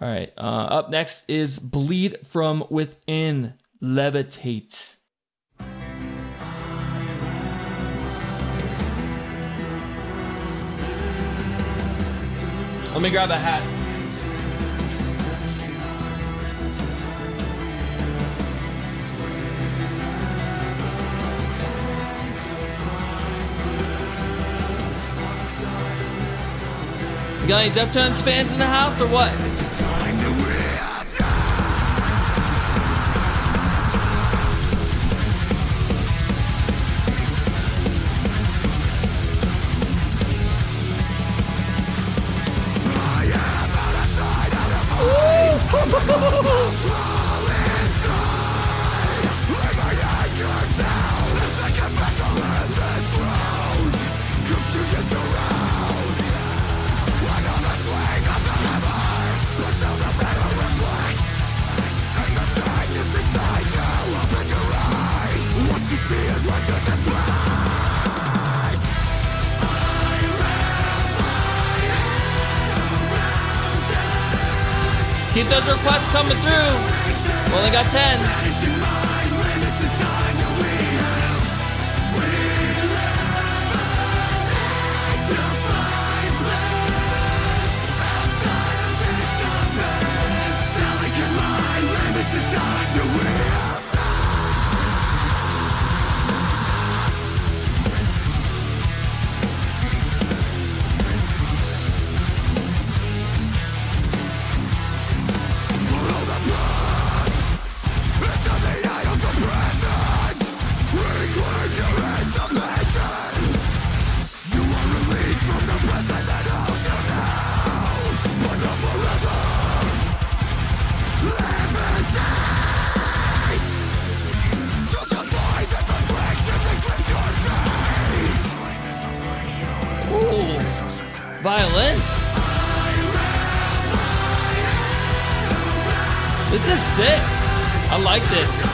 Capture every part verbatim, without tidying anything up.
All right, uh, up next is Bleed From Within, Levitate. Let me grab a hat. You got any Deftones fans in the house or what? Keep those requests coming through. We only got ten. Violence? This is sick. I like this.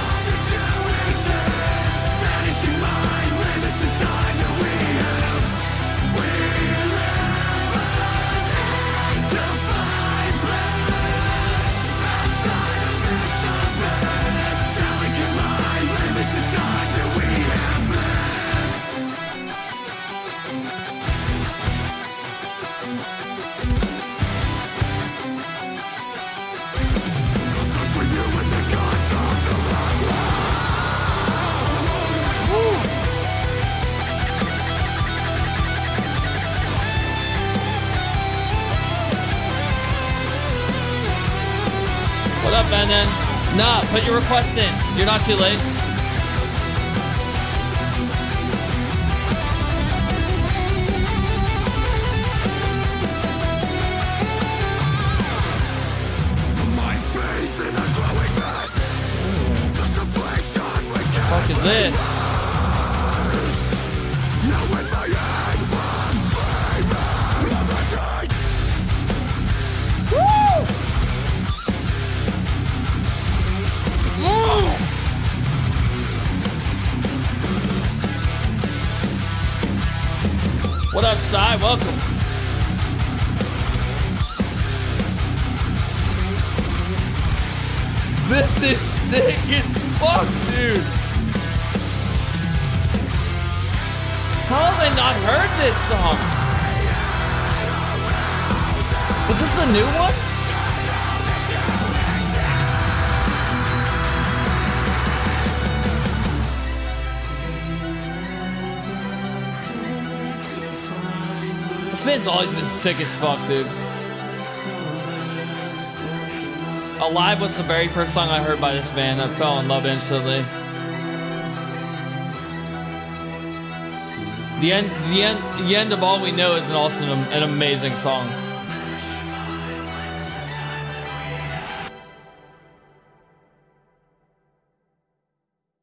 What up, man? Nah, put your request in. You're not too late. The mind fades in a glowing mist. This affliction we can't. Fuck is this? Now in my head, one's dreaming. Levitate. Woo! What up, Sai? Welcome. This is sick as fuck, dude. How have I not heard this song? Is this a new one? This man's always been sick as fuck, dude. Alive was the very first song I heard by this band. I fell in love instantly. The end, the end, the end of All We Know is an also awesome, an amazing song.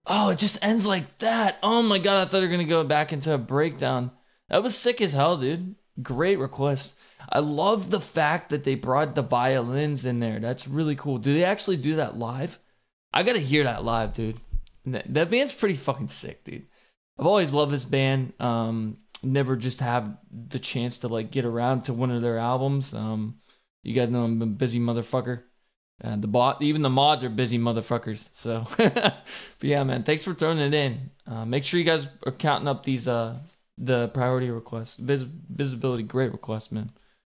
Oh, it just ends like that. Oh my god, I thought they were gonna go back into a breakdown. That was sick as hell, dude. Great request. I love the fact that they brought the violins in there. That's really cool. Do they actually do that live? I gotta hear that live, dude. That, that band's pretty fucking sick, dude. I've always loved this band. Um, never just have the chance to like get around to one of their albums. Um, You guys know I'm a busy motherfucker. Uh, the bot, even the mods are busy motherfuckers. So, but yeah, man, thanks for throwing it in. Uh, make sure you guys are counting up these uh the priority requests, Vis visibility, great request, man.